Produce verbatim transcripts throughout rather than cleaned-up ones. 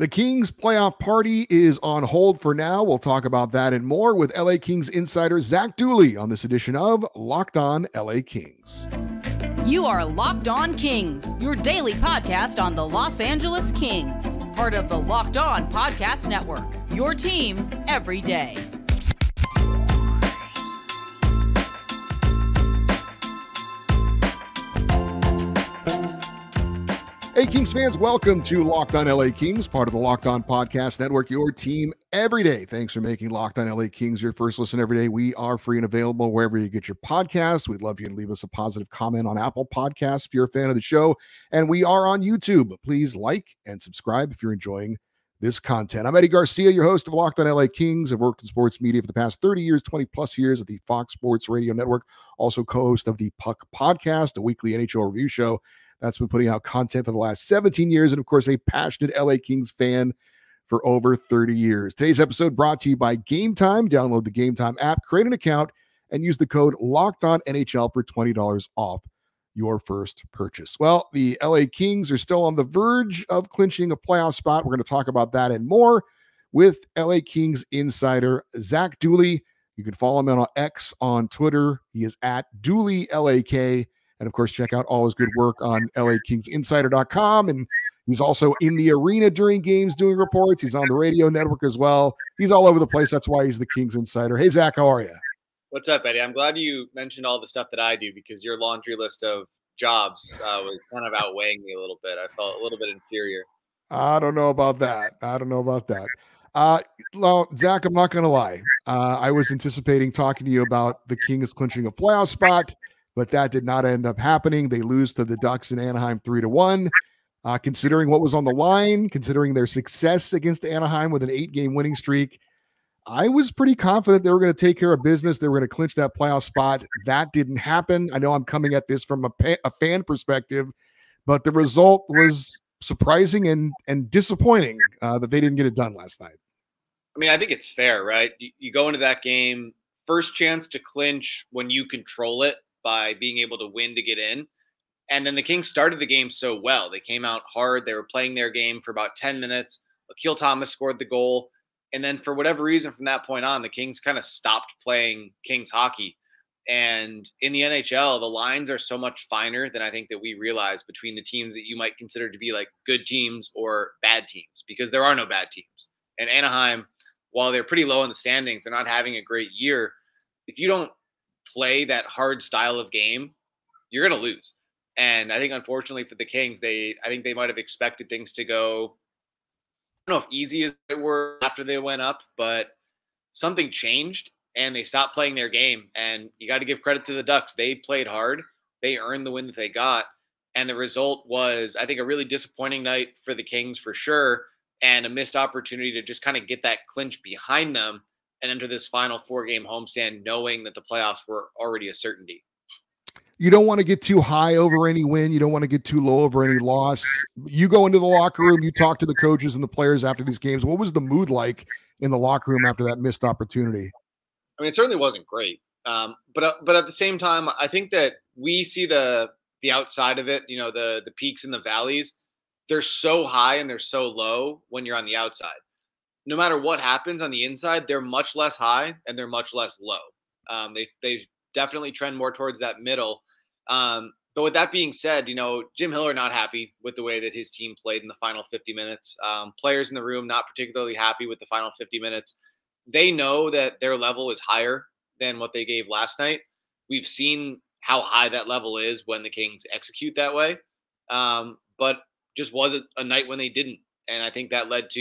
The Kings playoff party is on hold for now. We'll talk about that and more with L A Kings insider Zach Dooley on this edition of Locked On L A Kings. You are Locked On Kings, your daily podcast on the Los Angeles Kings, part of the Locked On Podcast Network, your team every day. Hey, Kings fans, welcome to Locked On L A Kings, part of the Locked On Podcast Network, your team every day. Thanks for making Locked On L A Kings your first listen every day. We are free and available wherever you get your podcasts. We'd love you to leave us a positive comment on Apple Podcasts if you're a fan of the show. And we are on YouTube. Please like and subscribe if you're enjoying this content. I'm Eddie Garcia, your host of Locked On L A Kings. I've worked in sports media for the past thirty years, twenty plus years at the Fox Sports Radio Network. Also co-host of the Puck Podcast, a weekly N H L review show that's been putting out content for the last seventeen years, and of course, a passionate L A Kings fan for over thirty years. Today's episode brought to you by Game Time. Download the Game Time app, create an account, and use the code LOCKEDONNHL for twenty dollars off your first purchase. Well, the L A Kings are still on the verge of clinching a playoff spot. We're going to talk about that and more with L A Kings insider Zach Dooley. You can follow him on X on Twitter. He is at DooleyLAK. And, of course, check out all his good work on L A Kings Insider dot com. And he's also in the arena during games doing reports. He's on the radio network as well. He's all over the place. That's why he's the Kings Insider. Hey, Zach, how are you? What's up, Eddie? I'm glad you mentioned all the stuff that I do because your laundry list of jobs uh, was kind of outweighing me a little bit. I felt a little bit inferior. I don't know about that. I don't know about that. Uh, well, Zach, I'm not going to lie. Uh, I was anticipating talking to you about the Kings clinching a playoff spot, but that did not end up happening. They lose to the Ducks in Anaheim three to one. Uh, considering what was on the line, considering their success against Anaheim with an eight-game winning streak, I was pretty confident they were going to take care of business. They were going to clinch that playoff spot. That didn't happen. I know I'm coming at this from a, pa- a fan perspective, but the result was surprising and, and disappointing uh, that they didn't get it done last night. I mean, I think it's fair, right? You, you go into that game, first chance to clinch when you control it, by being able to win to get in. And then the Kings started the game so well. They came out hard. They were playing their game for about ten minutes. Akil Thomas scored the goal. And then for whatever reason, from that point on, the Kings kind of stopped playing Kings hockey. And in the N H L, the lines are so much finer than I think that we realize between the teams that you might consider to be like good teams or bad teams, because there are no bad teams. And Anaheim, while they're pretty low in the standings, they're not having a great year. If you don't play that hard style of game, you're going to lose. And I think, unfortunately for the Kings, they I think they might have expected things to go, I don't know if easy as they were after they went up, but something changed and they stopped playing their game. And you got to give credit to the Ducks. They played hard. They earned the win that they got. And the result was, I think, a really disappointing night for the Kings for sure, and a missed opportunity to just kind of get that clinch behind them and enter this final four-game homestand knowing that the playoffs were already a certainty. You don't want to get too high over any win. You don't want to get too low over any loss. You go into the locker room, you talk to the coaches and the players after these games. What was the mood like in the locker room after that missed opportunity? I mean, it certainly wasn't great. Um, but but at the same time, I think that we see the the outside of it, you know, the the peaks and the valleys. They're so high and they're so low when you're on the outside. No matter what happens on the inside, they're much less high and they're much less low. Um, they they definitely trend more towards that middle. Um, but with that being said, you know, Jim Hiller not happy with the way that his team played in the final fifty minutes. Um, players in the room not particularly happy with the final fifty minutes. They know that their level is higher than what they gave last night. We've seen how high that level is when the Kings execute that way. Um, but just wasn't a night when they didn't. And I think that led to,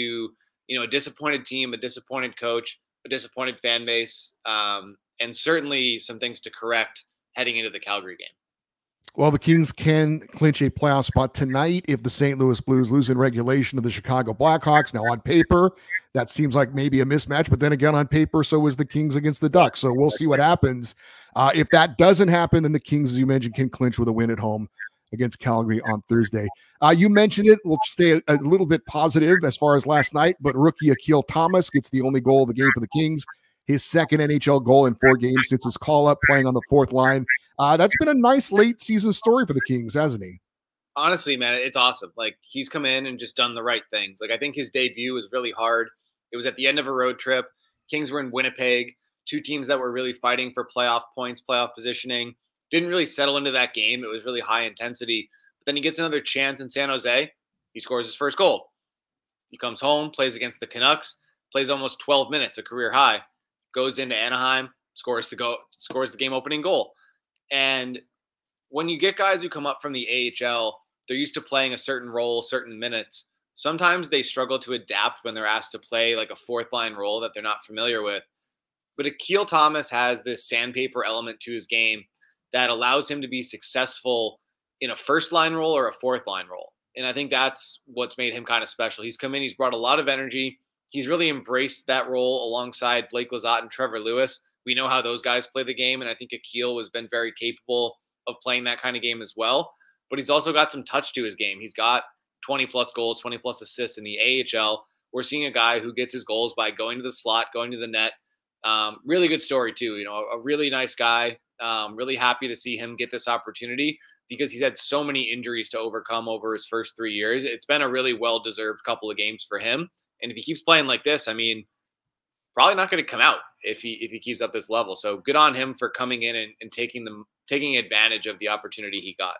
you know, a disappointed team, a disappointed coach, a disappointed fan base, um, and certainly some things to correct heading into the Calgary game. Well, the Kings can clinch a playoff spot tonight if the Saint Louis Blues lose in regulation to the Chicago Blackhawks. Now, on paper, that seems like maybe a mismatch, but then again, on paper, so is the Kings against the Ducks. So we'll see what happens. Uh, if that doesn't happen, then the Kings, as you mentioned, can clinch with a win at home against Calgary on Thursday. Uh, you mentioned it. We'll stay a, a little bit positive as far as last night, but rookie Akil Thomas gets the only goal of the game for the Kings, his second N H L goal in four games since his call-up playing on the fourth line. Uh, that's been a nice late-season story for the Kings, hasn't he? honestly, man, it's awesome. Like, he's come in and just done the right things. Like, I think his debut was really hard. It was at the end of a road trip. Kings were in Winnipeg, two teams that were really fighting for playoff points, playoff positioning. Didn't really settle into that game. It was really high intensity. But then he gets another chance in San Jose. He scores his first goal. He comes home, plays against the Canucks, plays almost twelve minutes, a career high. Goes into Anaheim, scores the go, scores the game-opening goal. And when you get guys who come up from the A H L, they're used to playing a certain role, certain minutes. Sometimes they struggle to adapt when they're asked to play like a fourth-line role that they're not familiar with. But Akil Thomas has this sandpaper element to his game that allows him to be successful in a first-line role or a fourth-line role. And I think that's what's made him kind of special. He's come in, he's brought a lot of energy. He's really embraced that role alongside Blake Lizotte and Trevor Lewis. We know how those guys play the game, and I think Akil has been very capable of playing that kind of game as well. But he's also got some touch to his game. He's got twenty-plus goals, twenty-plus assists in the A H L. We're seeing a guy who gets his goals by going to the slot, going to the net. Um, really good story, too. You know, a really nice guy. Um, really happy to see him get this opportunity because he's had so many injuries to overcome over his first three years. It's been a really well-deserved couple of games for him. And if he keeps playing like this, I mean, probably not going to come out if he if he keeps up this level. So good on him for coming in and, and taking them taking advantage of the opportunity he got.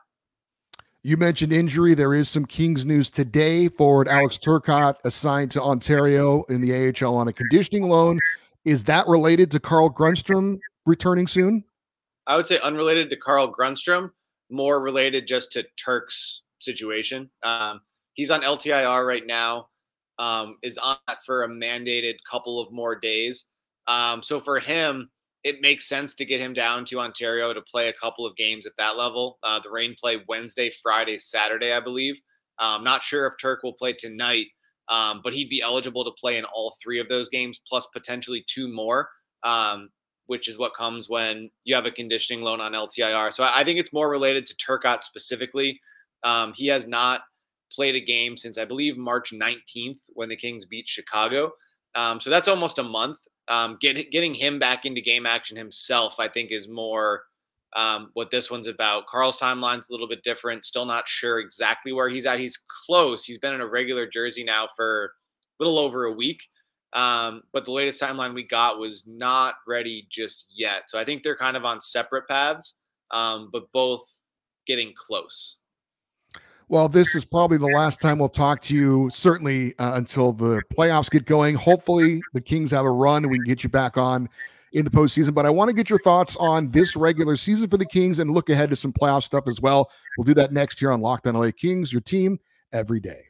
You mentioned injury. There is some Kings news today. Forward Alex Turcotte assigned to Ontario in the A H L on a conditioning loan. Is that related to Carl Grundstrom returning soon? I would say unrelated to Carl Grundstrom, more related just to Turk's situation. Um, he's on L T I R right now. Um, is on that for a mandated couple of more days. Um, so for him, it makes sense to get him down to Ontario to play a couple of games at that level. Uh, the Reign play Wednesday, Friday, Saturday, I believe. I'm not sure if Turk will play tonight, um, but he'd be eligible to play in all three of those games, plus potentially two more, um, which is what comes when you have a conditioning loan on L T I R. So I think it's more related to Turcotte specifically. Um, he has not played a game since, I believe, March nineteenth when the Kings beat Chicago. Um, so that's almost a month. Um, get, getting him back into game action himself, I think, is more um, what this one's about. Carl's timeline's a little bit different. Still not sure exactly where he's at. He's close. He's been in a regular jersey now for a little over a week. Um, but the latest timeline we got was not ready just yet. So I think they're kind of on separate paths, um, but both getting close. Well, this is probably the last time we'll talk to you, certainly uh, until the playoffs get going. Hopefully the Kings have a run and we can get you back on in the postseason. But I want to get your thoughts on this regular season for the Kings and look ahead to some playoff stuff as well. We'll do that next here on Locked On L A Kings, your team every day.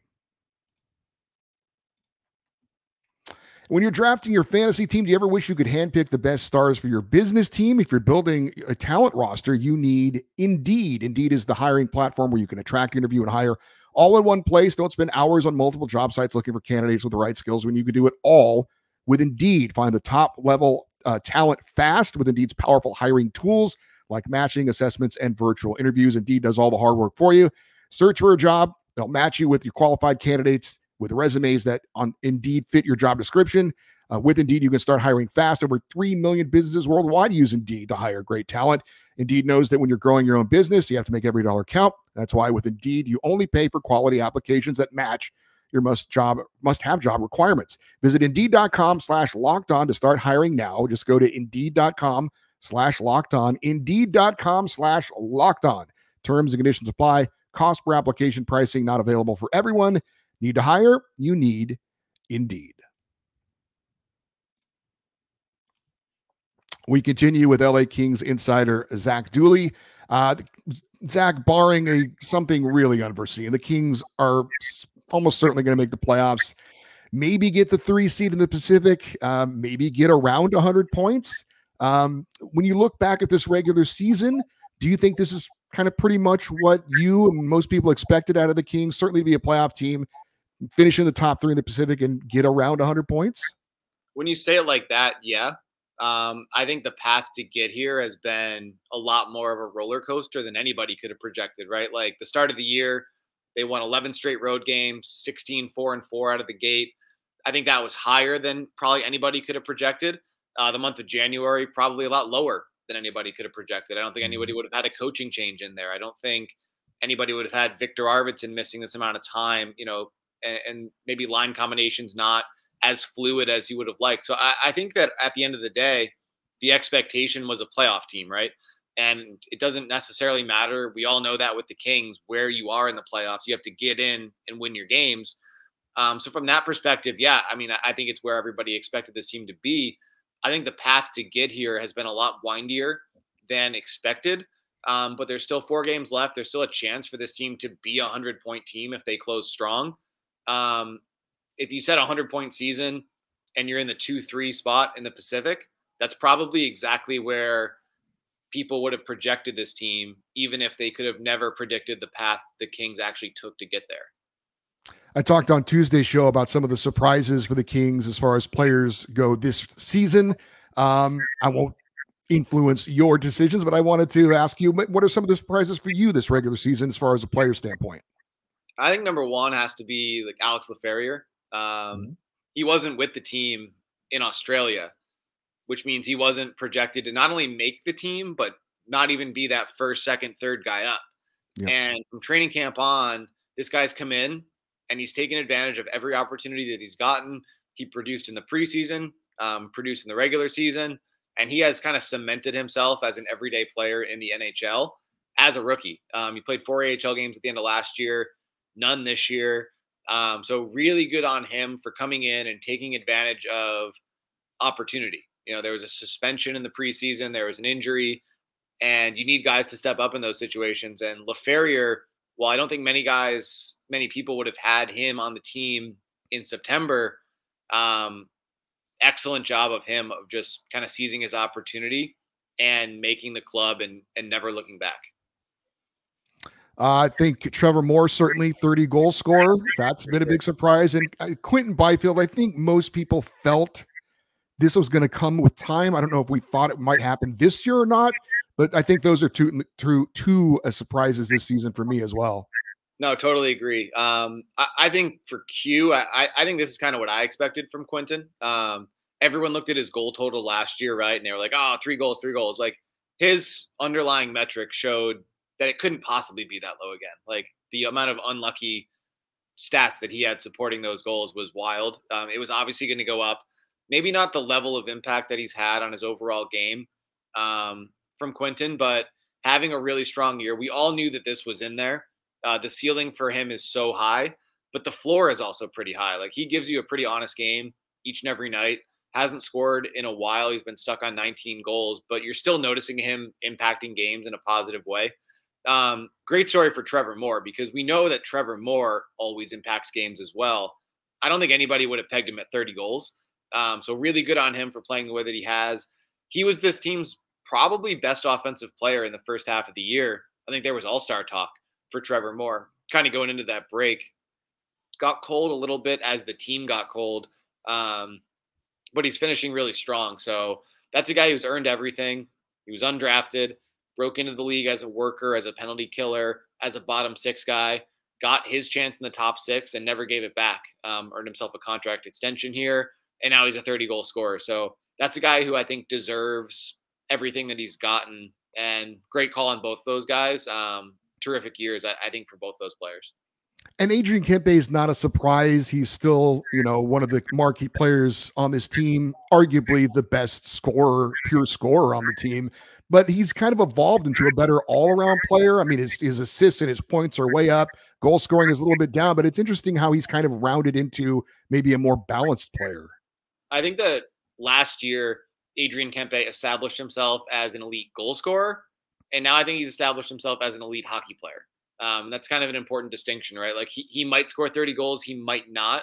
When you're drafting your fantasy team, do you ever wish you could handpick the best stars for your business team? If you're building a talent roster, you need Indeed. Indeed is the hiring platform where you can attract, interview, and hire all in one place. Don't spend hours on multiple job sites looking for candidates with the right skills when you can do it all with Indeed. Find the top-level uh, talent fast with Indeed's powerful hiring tools like matching, assessments, and virtual interviews. Indeed does all the hard work for you. Search for a job. They'll match you with your qualified candidates with resumes that on Indeed fit your job description. Uh, with Indeed, you can start hiring fast. Over three million businesses worldwide use Indeed to hire great talent. Indeed knows that when you're growing your own business, you have to make every dollar count. That's why with Indeed, you only pay for quality applications that match your must job, must have job requirements. Visit Indeed.com slash locked on to start hiring now. Just go to Indeed.com slash locked on. Indeed.com slash locked on. Terms and conditions apply. Cost per application pricing not available for everyone. Need to hire? You need Indeed. We continue with L A Kings insider Zach Dooley. Uh, Zach, barring a, something really unforeseen, the Kings are almost certainly going to make the playoffs, maybe get the three seed in the Pacific, uh, maybe get around one hundred points. Um, when you look back at this regular season, do you think this is kind of pretty much what you and most people expected out of the Kings, certainly to be a playoff team, finish in the top three in the Pacific and get around one hundred points? When you say it like that, yeah. Um, I think the path to get here has been a lot more of a roller coaster than anybody could have projected, right? Like the start of the year, they won eleven straight road games, sixteen, four and four out of the gate. I think that was higher than probably anybody could have projected. Uh, the month of January, probably a lot lower than anybody could have projected. I don't think anybody would have had a coaching change in there. I don't think anybody would have had Victor Arvidsson missing this amount of time, you know, and, and maybe line combinations not as fluid as you would have liked. So I, I think that at the end of the day, the expectation was a playoff team, right? And it doesn't necessarily matter. We all know that with the Kings, where you are in the playoffs, you have to get in and win your games. Um, so from that perspective, yeah, I mean, I, I think it's where everybody expected this team to be. I think the path to get here has been a lot windier than expected, um, but there's still four games left. There's still a chance for this team to be a hundred-point team if they close strong. Um, if you set a hundred-point season and you're in the two three spot in the Pacific, that's probably exactly where people would have projected this team, even if they could have never predicted the path the Kings actually took to get there. I talked on Tuesday's show about some of the surprises for the Kings as far as players go this season. Um, I won't influence your decisions, but I wanted to ask you, what are some of the surprises for you this regular season as far as a player standpoint? I think number one has to be like Alex Laferriere. Um, mm-hmm. He wasn't with the team in Australia, which means he wasn't projected to not only make the team, but not even be that first, second, third guy up. Yeah. And from training camp on, this guy's come in and he's taken advantage of every opportunity that he's gotten. He produced in the preseason, um, produced in the regular season, and he has kind of cemented himself as an everyday player in the N H L as a rookie. Um, he played four A H L games at the end of last year, none this year. Um, so really good on him for coming in and taking advantage of opportunity. You know, there was a suspension in the preseason. There was an injury, and you need guys to step up in those situations. And Laferriere, well, I don't think many guys, many people would have had him on the team in September. Um, excellent job of him of just kind of seizing his opportunity and making the club and and never looking back. Uh, I think Trevor Moore, certainly thirty goal scorer. That's been a big surprise. And uh, Quinton Byfield, I think most people felt this was going to come with time. I don't know if we thought it might happen this year or not, but I think those are two, two, two uh, surprises this season for me as well. No, totally agree. Um, I, I think for Q, I, I think this is kind of what I expected from Quinton. Um, everyone looked at his goal total last year, right? And they were like, oh, three goals, three goals. Like, his underlying metric showed that it couldn't possibly be that low again. Like, the amount of unlucky stats that he had supporting those goals was wild. Um, it was obviously going to go up. Maybe not the level of impact that he's had on his overall game um, from Quinton, but having a really strong year. We all knew that this was in there. Uh, the ceiling for him is so high, but the floor is also pretty high. Like, he gives you a pretty honest game each and every night. Hasn't scored in a while. He's been stuck on nineteen goals, but you're still noticing him impacting games in a positive way. Um, great story for Trevor Moore, because we know that Trevor Moore always impacts games as well. I don't think anybody would have pegged him at thirty goals. Um, so really good on him for playing the way that he has. He was this team's probably best offensive player in the first half of the year. I think there was all-star talk for Trevor Moore kind of going into that break. Got cold a little bit as the team got cold, um, but he's finishing really strong. So that's a guy who's earned everything. He was undrafted, broke into the league as a worker, as a penalty killer, as a bottom six guy, got his chance in the top six and never gave it back. Um, earned himself a contract extension here. And now he's a thirty goal scorer. So that's a guy who I think deserves everything that he's gotten. And great call on both those guys. Um, terrific years, I, I think, for both those players. And Adrian Kempe is not a surprise. He's still, you know, one of the marquee players on this team, arguably the best scorer, pure scorer on the team. But he's kind of evolved into a better all-around player. I mean, his, his assists and his points are way up. Goal scoring is a little bit down. But it's interesting how he's kind of rounded into maybe a more balanced player. I think that last year, Adrian Kempe established himself as an elite goal scorer, and now I think he's established himself as an elite hockey player. Um, that's kind of an important distinction, right? Like, he, he might score thirty goals, he might not,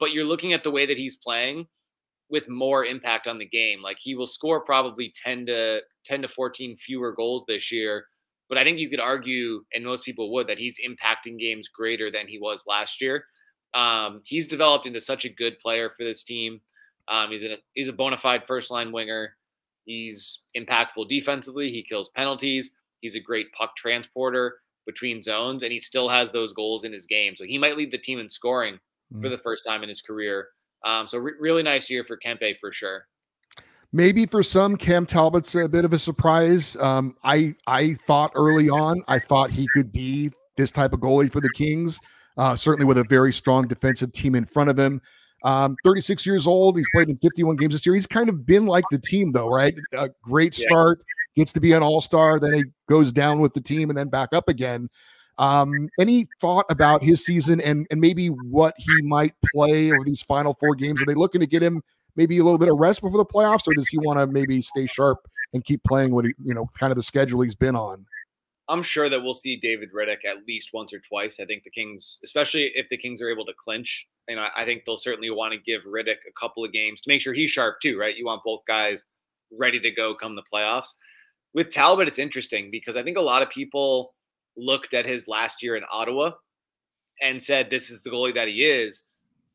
but you're looking at the way that he's playing with more impact on the game. Like, he will score probably ten to fourteen fewer goals this year, but I think you could argue, and most people would, that he's impacting games greater than he was last year. Um, he's developed into such a good player for this team. Um, he's, a, he's a bona fide first-line winger. He's impactful defensively. He kills penalties. He's a great puck transporter between zones, and he still has those goals in his game. So he might lead the team in scoring mm. for the first time in his career. Um, so re really nice year for Kempe for sure. Maybe for some, Cam Talbot's a bit of a surprise. Um, I I thought early on, I thought he could be this type of goalie for the Kings, uh, certainly with a very strong defensive team in front of him. Um, thirty-six years old. He's played in fifty-one games this year. He's kind of been like the team, though, right? A great start, gets to be an all-star, then he goes down with the team and then back up again. Um, any thought about his season and, and maybe what he might play over these final four games? Are they looking to get him maybe a little bit of rest before the playoffs, or does he want to maybe stay sharp and keep playing what he, you know, kind of the schedule he's been on? I'm sure that we'll see David Rittich at least once or twice. I think the Kings, especially if the Kings are able to clinch, you know, I think they'll certainly want to give Rittich a couple of games to make sure he's sharp too, right? You want both guys ready to go come the playoffs. With Talbot, it's interesting because I think a lot of people looked at his last year in Ottawa and said, this is the goalie that he is,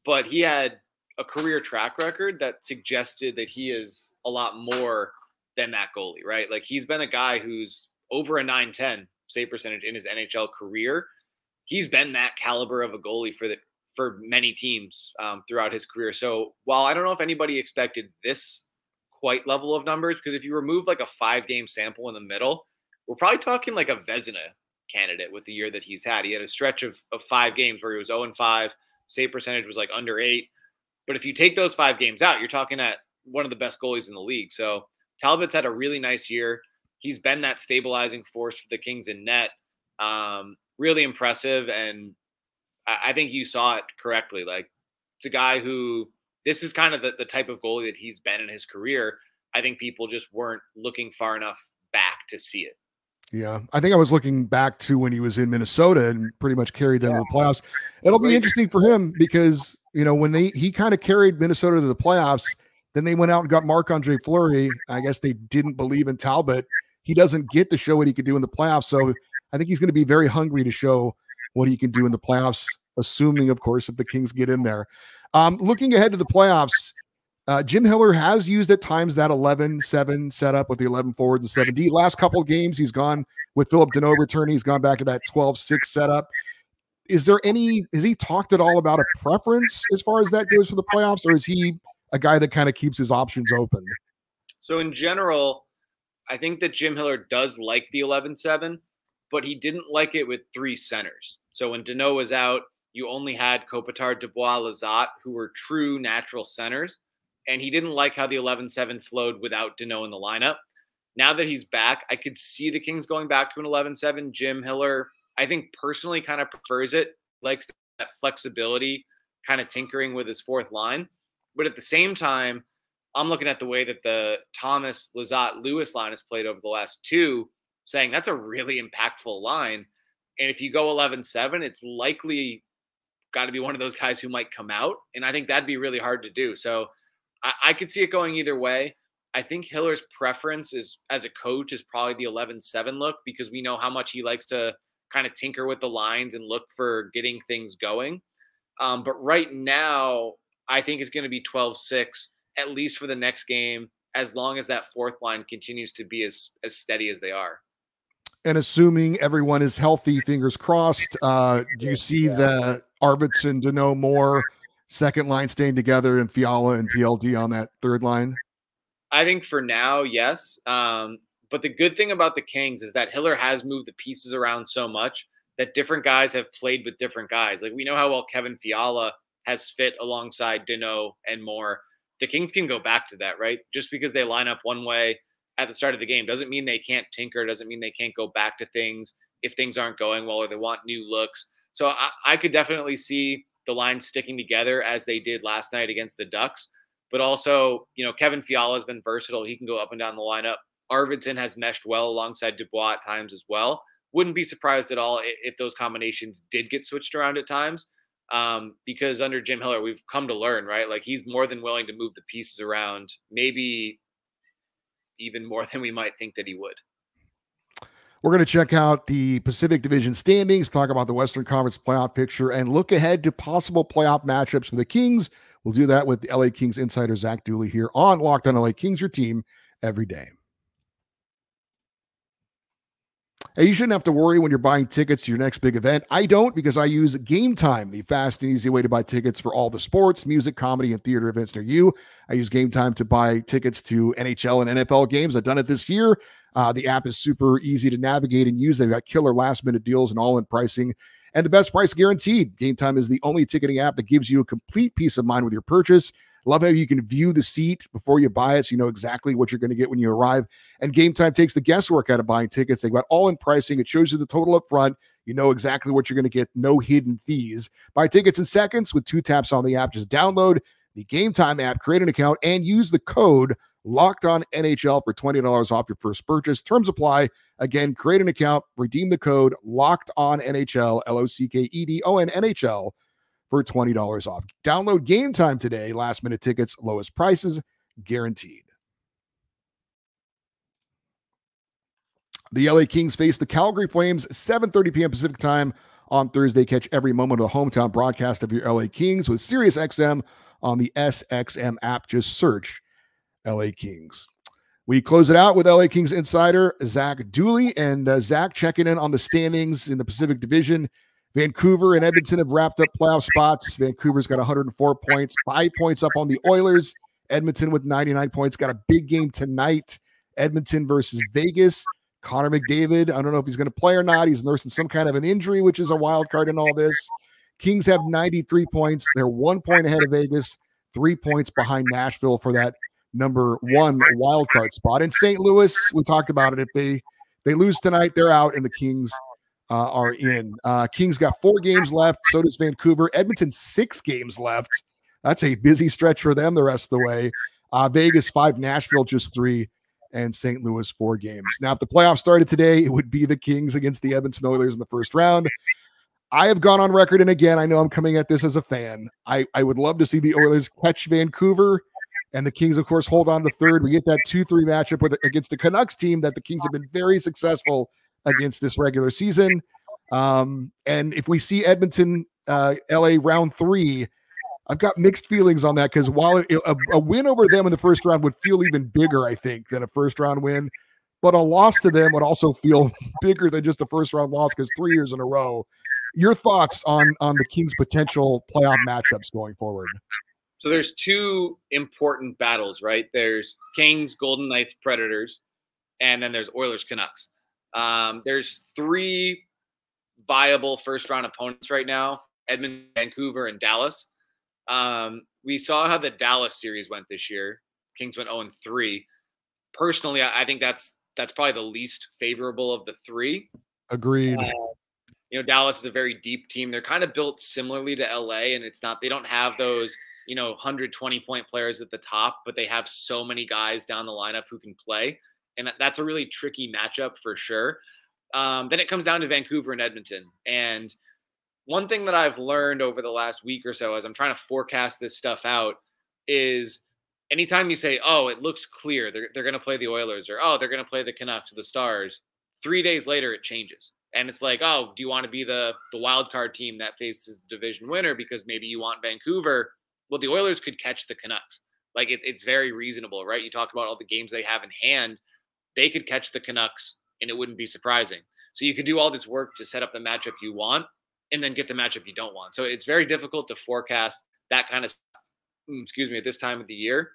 but he had a career track record that suggested that he is a lot more than that goalie, right? Like he's been a guy who's over a nine ten save percentage in his N H L career. He's been that caliber of a goalie for the, for many teams um, throughout his career. So while I don't know if anybody expected this quite level of numbers, because if you remove like a five game sample in the middle, we're probably talking like a Vezina candidate with the year that he's had. He had a stretch of, of five games where he was oh and five, save percentage was like under eight. But if you take those five games out, you're talking at one of the best goalies in the league. So Talbot's had a really nice year. He's been that stabilizing force for the Kings in net. Um, really impressive. And I, I think you saw it correctly. Like it's a guy who, this is kind of the, the type of goalie that he's been in his career. I think people just weren't looking far enough back to see it. Yeah, I think I was looking back to when he was in Minnesota and pretty much carried them yeah. to the playoffs. It'll be interesting for him because, you know, when they he kind of carried Minnesota to the playoffs, then they went out and got Marc-Andre Fleury. I guess they didn't believe in Talbot. He doesn't get to show what he could do in the playoffs. So I think he's going to be very hungry to show what he can do in the playoffs, assuming, of course, if the Kings get in there. Um, looking ahead to the playoffs, uh, Jim Hiller has used at times that eleven seven setup with the eleven forwards and seven D. Last couple of games, he's gone with Phillip Danault returning. He's gone back to that twelve six setup. Is there any – has he talked at all about a preference as far as that goes for the playoffs, or is he a guy that kind of keeps his options open? So in general – I think that Jim Hiller does like the eleven seven, but he didn't like it with three centers. So when Danault was out, you only had Kopitar, Dubois, Lizotte, who were true natural centers. And he didn't like how the eleven seven flowed without Danault in the lineup. Now that he's back, I could see the Kings going back to an eleven seven. Jim Hiller, I think personally kind of prefers it, likes that flexibility, kind of tinkering with his fourth line. But at the same time, I'm looking at the way that the Thomas, Lizotte, Lewis line has played over the last two, saying that's a really impactful line. And if you go eleven seven, it's likely got to be one of those guys who might come out. And I think that'd be really hard to do. So I, I could see it going either way. I think Hiller's preference is as a coach is probably the eleven seven look, because we know how much he likes to kind of tinker with the lines and look for getting things going. Um, but right now, I think it's going to be twelve six. At least for the next game, as long as that fourth line continues to be as, as steady as they are. And assuming everyone is healthy, fingers crossed, uh, do you see yeah. the Arvidsson, Danault, Moore, second line staying together, and Fiala and P L D on that third line? I think for now, yes. Um, but the good thing about the Kings is that Hiller has moved the pieces around so much that different guys have played with different guys. Like we know how well Kevin Fiala has fit alongside Danault and Moore. The Kings can go back to that, right? Just because they line up one way at the start of the game doesn't mean they can't tinker, doesn't mean they can't go back to things if things aren't going well or they want new looks. So I, I could definitely see the lines sticking together as they did last night against the Ducks. But also, you know, Kevin Fiala has been versatile. He can go up and down the lineup. Arvidsson has meshed well alongside Dubois at times as well. Wouldn't be surprised at all if, if those combinations did get switched around at times. Um, because under Jim Hiller, we've come to learn, right? Like he's more than willing to move the pieces around, maybe even more than we might think that he would. We're going to check out the Pacific Division standings, talk about the Western Conference playoff picture, and look ahead to possible playoff matchups for the Kings. We'll do that with the L A Kings insider Zach Dooley here on Locked on L A Kings, your team every day. And you shouldn't have to worry when you're buying tickets to your next big event. I don't, because I use Game Time, the fast and easy way to buy tickets for all the sports, music, comedy, and theater events near you. I use Game Time to buy tickets to N H L and N F L games. I've done it this year. Uh, the app is super easy to navigate and use. They've got killer last-minute deals and all-in pricing and the best price guaranteed. Game Time is the only ticketing app that gives you a complete peace of mind with your purchase. Love how you can view the seat before you buy it, so you know exactly what you're going to get when you arrive. And Game Time takes the guesswork out of buying tickets. They've got all-in pricing. It shows you the total up front. You know exactly what you're going to get. No hidden fees. Buy tickets in seconds with two taps on the app. Just download the Game Time app, create an account, and use the code LOCKEDONNHL for twenty dollars off your first purchase. Terms apply. Again, create an account, redeem the code LOCKEDONNHL, L O C K E D O N N H L, for twenty dollars off. Download Game Time today. Last minute tickets, lowest prices guaranteed. The L A Kings face the Calgary Flames seven thirty p m Pacific time on Thursday. Catch every moment of the hometown broadcast of your L A Kings with Sirius X M on the S X M app. Just search L A Kings. We close it out with L A Kings insider Zach Dooley. And uh, Zach checking in on the standings in the Pacific Division. Vancouver and Edmonton have wrapped up playoff spots. Vancouver's got one hundred four points, five points up on the Oilers. Edmonton with ninety-nine points. Got a big game tonight. Edmonton versus Vegas. Connor McDavid, I don't know if he's going to play or not. He's nursing some kind of an injury, which is a wild card in all this. Kings have ninety-three points. They're one point ahead of Vegas, three points behind Nashville for that number one wild card spot. And Saint Louis, we talked about it. If they, they lose tonight, they're out, and the Kings Uh, are in. Uh, Kings got four games left. So does Vancouver. Edmonton, six games left. That's a busy stretch for them the rest of the way. Uh, Vegas, five. Nashville, just three. And Saint Louis, four games. Now, if the playoffs started today, it would be the Kings against the Edmonton Oilers in the first round. I have gone on record, and again, I know I'm coming at this as a fan. I, I would love to see the Oilers catch Vancouver, and the Kings, of course, hold on to third. We get that two three matchup with, against the Canucks team that the Kings have been very successful against this regular season. Um, and if we see Edmonton, uh, L A round three, I've got mixed feelings on that, because while it, a, a win over them in the first round would feel even bigger, I think, than a first round win, but a loss to them would also feel bigger than just a first round loss, because three years in a row. Your thoughts on, on the Kings' potential playoff matchups going forward? So there's two important battles, right? There's Kings, Golden Knights, Predators, and then there's Oilers, Canucks. Um, there's three viable first-round opponents right now: Edmonton, Vancouver, and Dallas. Um, we saw how the Dallas series went this year. Kings went oh and three. Personally, I, I think that's that's probably the least favorable of the three. Agreed. Uh, you know, Dallas is a very deep team. They're kind of built similarly to L A, and it's not they don't have those, you know, one hundred twenty point players at the top, but they have so many guys down the lineup who can play. And that's a really tricky matchup for sure. Um, then it comes down to Vancouver and Edmonton. And one thing that I've learned over the last week or so as I'm trying to forecast this stuff out is anytime you say, oh, it looks clear, they're, they're going to play the Oilers, or, oh, they're going to play the Canucks or the Stars, three days later it changes. And it's like, oh, do you want to be the, the wild card team that faces the division winner because maybe you want Vancouver? Well, the Oilers could catch the Canucks. Like, it, it's very reasonable, right? You talk about all the games they have in hand. They could catch the Canucks, and it wouldn't be surprising. So you could do all this work to set up the matchup you want and then get the matchup you don't want. So it's very difficult to forecast that kind of stuff, excuse me, at this time of the year.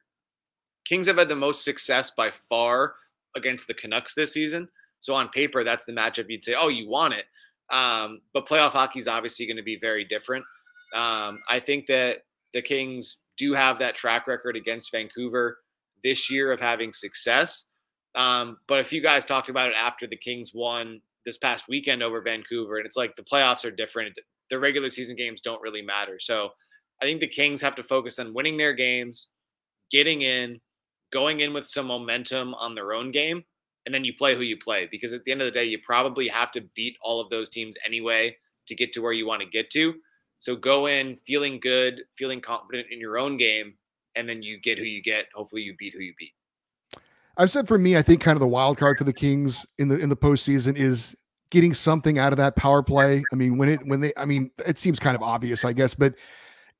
Kings have had the most success by far against the Canucks this season. So on paper, that's the matchup you'd say, oh, you want it. Um, but playoff hockey is obviously going to be very different. Um, I think that the Kings do have that track record against Vancouver this year of having success. Um, but a few guys talked about it after the Kings won this past weekend over Vancouver, and it's like the playoffs are different. The regular season games don't really matter. So I think the Kings have to focus on winning their games, getting in, going in with some momentum on their own game, and then you play who you play. Because at the end of the day, you probably have to beat all of those teams anyway to get to where you want to get to. So go in feeling good, feeling confident in your own game, and then you get who you get. Hopefully you beat who you beat. I've said for me, I think kind of the wild card for the Kings in the in the postseason is getting something out of that power play. I mean, when it when they, I mean, it seems kind of obvious, I guess, but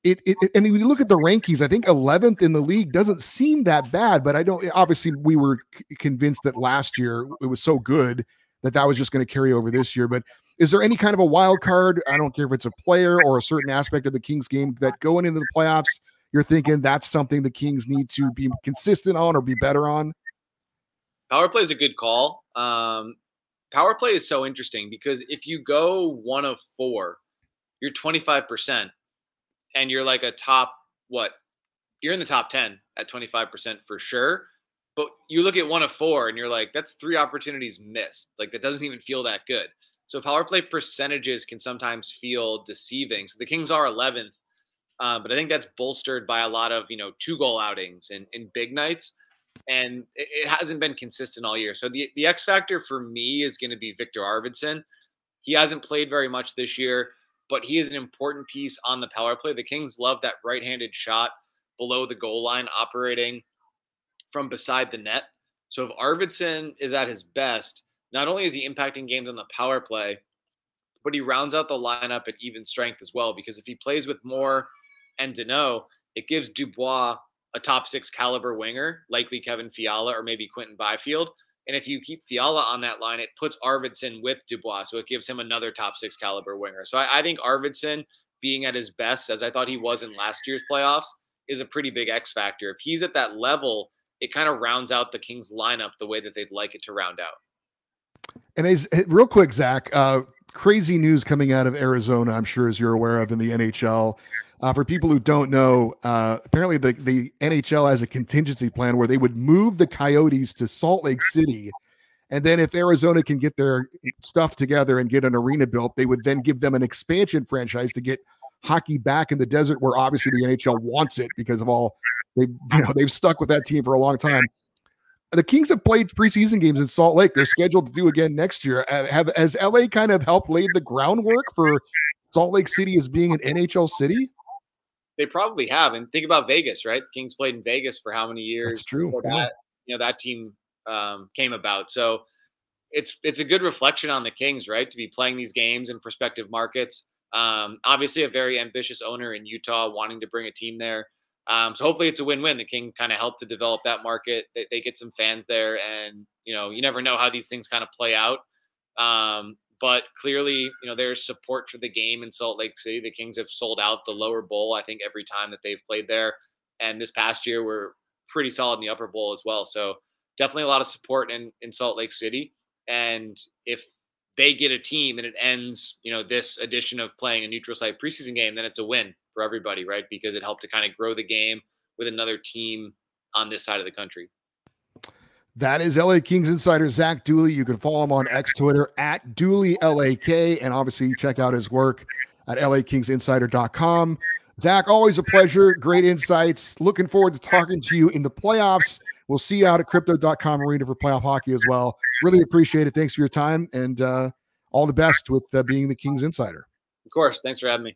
it. it and when you look at the rankings, I think eleventh in the league doesn't seem that bad. But I don't. Obviously, we were convinced that last year it was so good that that was just going to carry over this year. But is there any kind of a wild card? I don't care if it's a player or a certain aspect of the Kings game that going into the playoffs, you're thinking that's something the Kings need to be consistent on or be better on? Power play is a good call. Um, power play is so interesting because if you go one of four, you're twenty-five percent and you're like a top, what? You're in the top ten at twenty-five percent for sure. But you look at one of four and you're like, that's three opportunities missed. Like that doesn't even feel that good. So power play percentages can sometimes feel deceiving. So the Kings are eleventh, uh, but I think that's bolstered by a lot of, you know, two goal outings and, and big nights. And it, it hasn't been consistent all year. So the, the X factor for me is going to be Victor Arvidsson. He hasn't played very much this year, but he is an important piece on the power play. The Kings love that right-handed shot below the goal line operating from beside the net. So if Arvidsson is at his best, not only is he impacting games on the power play, but he rounds out the lineup at even strength as well, because if he plays with Moore and Danault, it gives Dubois a top six caliber winger, likely Kevin Fiala or maybe Quinton Byfield. And if you keep Fiala on that line, it puts Arvidsson with Dubois, so it gives him another top six caliber winger. So I, I think Arvidsson being at his best, as I thought he was in last year's playoffs, is a pretty big X factor. If he's at that level, it kind of rounds out the Kings lineup the way that they'd like it to round out. And as, real quick, Zach, uh, crazy news coming out of Arizona, I'm sure, as you're aware of in the N H L. Uh, for people who don't know, uh, apparently the, the N H L has a contingency plan where they would move the Coyotes to Salt Lake City. And then if Arizona can get their stuff together and get an arena built, they would then give them an expansion franchise to get hockey back in the desert, where obviously the N H L wants it because of all they, you know, they've stuck with that team for a long time. The Kings have played preseason games in Salt Lake. They're scheduled to do again next year. Have, has L A kind of helped lay the groundwork for Salt Lake City as being an N H L city? They probably have. And think about Vegas, right? The Kings played in Vegas for how many years? That's true. That, yeah. You know, that team um, came about. So it's, it's a good reflection on the Kings, right? To be playing these games in prospective markets. Um, obviously a very ambitious owner in Utah wanting to bring a team there. Um, so hopefully it's a win-win. The King kind of helped to develop that market. They, they get some fans there, and, you know, you never know how these things kind of play out. Um, but clearly, you know, there's support for the game in Salt Lake City. The Kings have sold out the lower bowl, I think, every time that they've played there. And this past year, we're pretty solid in the upper bowl as well. So definitely a lot of support in, in Salt Lake City. And if they get a team and it ends, you know, this edition of playing a neutral site preseason game, then it's a win for everybody, right? Because it helped to kind of grow the game with another team on this side of the country. That is L A Kings insider Zach Dooley. You can follow him on X, Twitter at Dooley L A K, and obviously check out his work at L A Kings Insider dot com. Zach, always a pleasure. Great insights. Looking forward to talking to you in the playoffs. We'll see you out at Crypto dot com Arena for playoff hockey as well. Really appreciate it. Thanks for your time, and uh, all the best with uh, being the Kings Insider. Of course. Thanks for having me.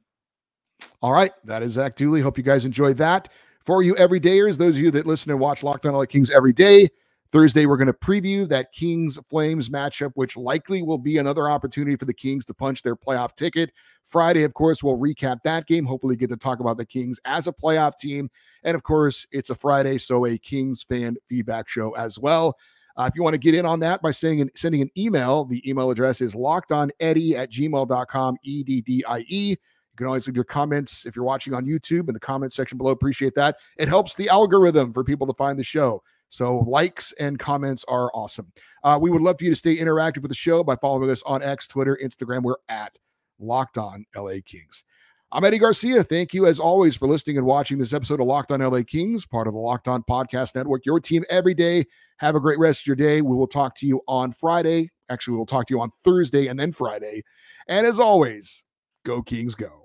All right. That is Zach Dooley. Hope you guys enjoyed that. For you everydayers, those of you that listen and watch Locked On L A Kings every day, Thursday we're going to preview that Kings-Flames matchup, which likely will be another opportunity for the Kings to punch their playoff ticket. Friday, of course, we'll recap that game. Hopefully get to talk about the Kings as a playoff team. And, of course, it's a Friday, so a Kings fan feedback show as well. Uh, if you want to get in on that by saying, sending an email, the email address is lockedoneddie at gmail dot com, E D D I E. You can always leave your comments if you're watching on YouTube in the comment section below. Appreciate that. It helps the algorithm for people to find the show. So likes and comments are awesome. Uh, we would love for you to stay interactive with the show by following us on X, Twitter, Instagram. We're at Locked On L A Kings. I'm Eddie Garcia. Thank you, as always, for listening and watching this episode of Locked On L A Kings, part of the Locked On Podcast Network, your team every day. Have a great rest of your day. We will talk to you on Friday. Actually, we will talk to you on Thursday and then Friday. And as always, go Kings, go.